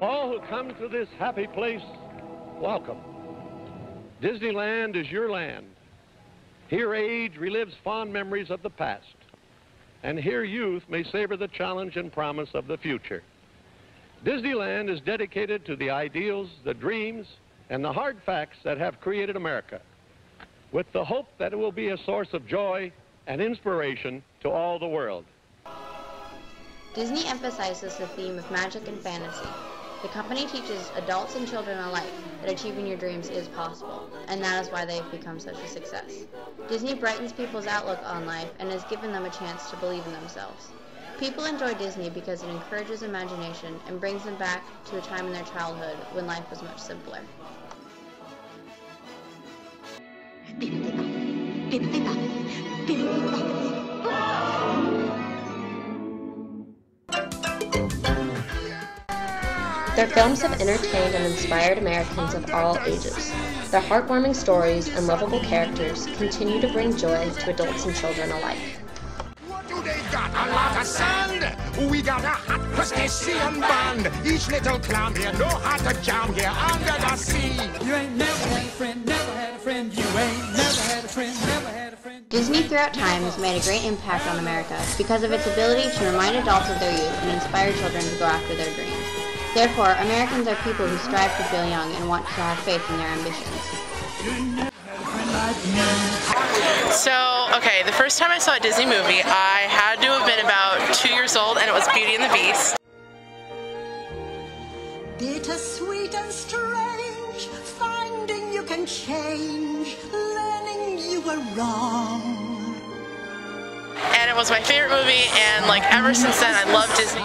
All who come to this happy place, welcome. Disneyland is your land. Here age relives fond memories of the past, and here youth may savor the challenge and promise of the future. Disneyland is dedicated to the ideals, the dreams, and the hard facts that have created America, with the hope that it will be a source of joy and inspiration to all the world. Disney emphasizes the theme of magic and fantasy. The company teaches adults and children alike that achieving your dreams is possible, and that is why they have become such a success. Disney brightens people's outlook on life and has given them a chance to believe in themselves. People enjoy Disney because it encourages imagination and brings them back to a time in their childhood when life was much simpler. Their films have entertained and inspired Americans of all ages. Their heartwarming stories and lovable characters continue to bring joy to adults and children alike. They got a lot of sand, we got a hot crustacean band. Each little clown here know how to jam here under the sea. You ain't never had a friend, never had a friend. You ain't never had a friend, never had a friend. Disney throughout time has made a great impact on America because of its ability to remind adults of their youth and inspire children to go after their dreams. Therefore, Americans are people who strive to feel young and want to have faith in their ambitions. So, okay, the first time I saw a Disney movie, I had to have been about 2 years old, and it was Beauty and the Beast. Bittersweet and strange, finding you can change, learning you were wrong. And it was my favorite movie, and like ever since then, I love Disney.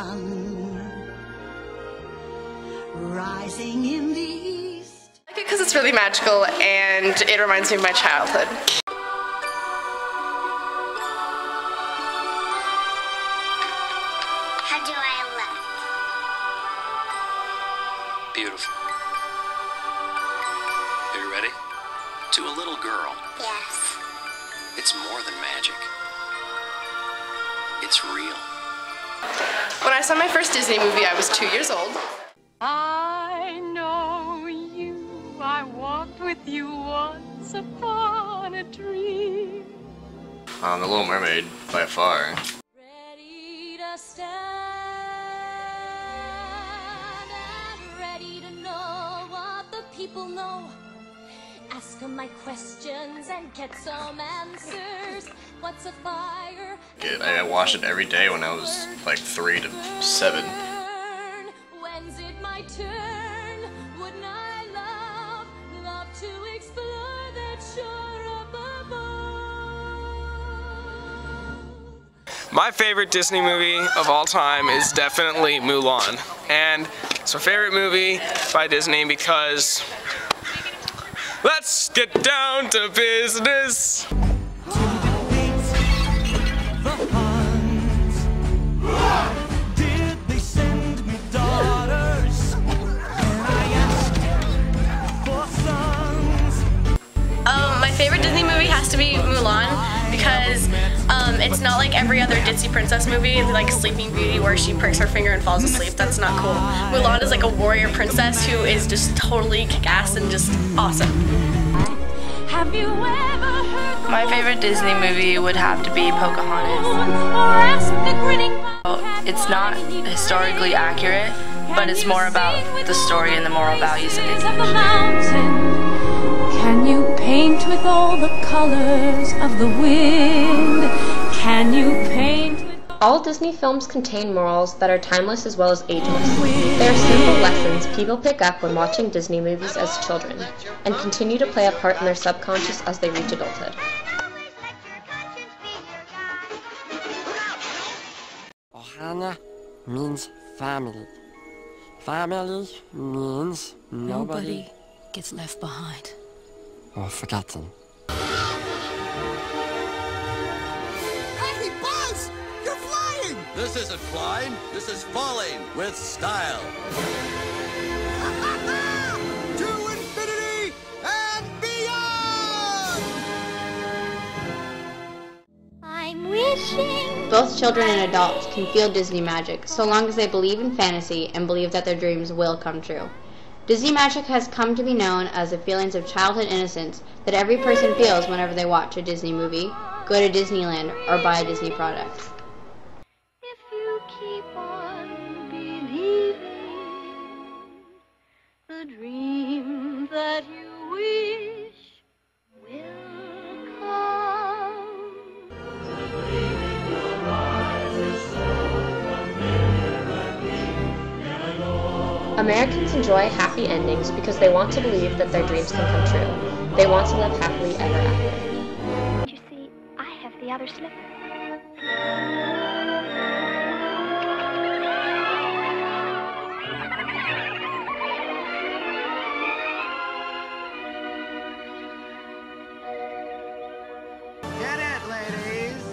Rising in the east. I like it because it's really magical, and it reminds me of my childhood. Beautiful. Are you ready? To a little girl. Yes. It's more than magic. It's real. When I saw my first Disney movie, I was 2 years old. I know you. I walked with you once upon a dream. The Little Mermaid, by far. Ready to stand. People know, ask them my questions and get some answers. What's a fire? I watched it every day when I was like 3 to 7. When's it my turn? Wouldn't I love to explore that shore above? My favorite Disney movie of all time is definitely Mulan, and it's my favorite movie by Disney because let's get down to business. Did they send me daughters? And I asked for sons. My favorite Disney movie has to be Mulan because it's not like every other Disney princess movie, like Sleeping Beauty, where she pricks her finger and falls asleep. That's not cool. Mulan is like a warrior princess who is just totally kick-ass and just awesome. My favorite Disney movie would have to be Pocahontas. It's not historically accurate, but it's more about the story and the moral values of Disney. Can you paint with all the colors of the wind? Can you paint with... All Disney films contain morals that are timeless as well as ageless. They are simple lessons people pick up when watching Disney movies as children, and continue to play a part in their subconscious as they reach adulthood. Ohana means family. Family means nobody gets left behind. Or forgotten. Hey, Buzz! You're flying! This isn't flying, this is falling with style. To infinity and beyond! I'm wishing Both children and adults can feel Disney magic, so long as they believe in fantasy and believe that their dreams will come true. Disney magic has come to be known as the feelings of childhood innocence that every person feels whenever they watch a Disney movie, go to Disneyland, or buy a Disney product. If you keep on believing the dream that you wish will come. The gleam in your eyes is so familiar a dream and alone. Americans enjoy happy endings because they want to believe that their dreams can come true. They want to live happily ever after. The other slipper. Get it, ladies!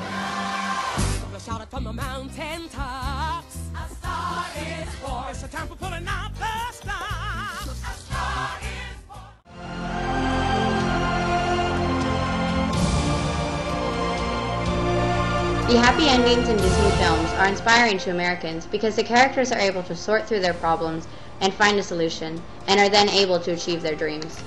I shout it from the mountain tops. A star is born. It's a time for pulling out the stars. A star is born. The happy endings in Disney films are inspiring to Americans because the characters are able to sort through their problems and find a solution, and are then able to achieve their dreams.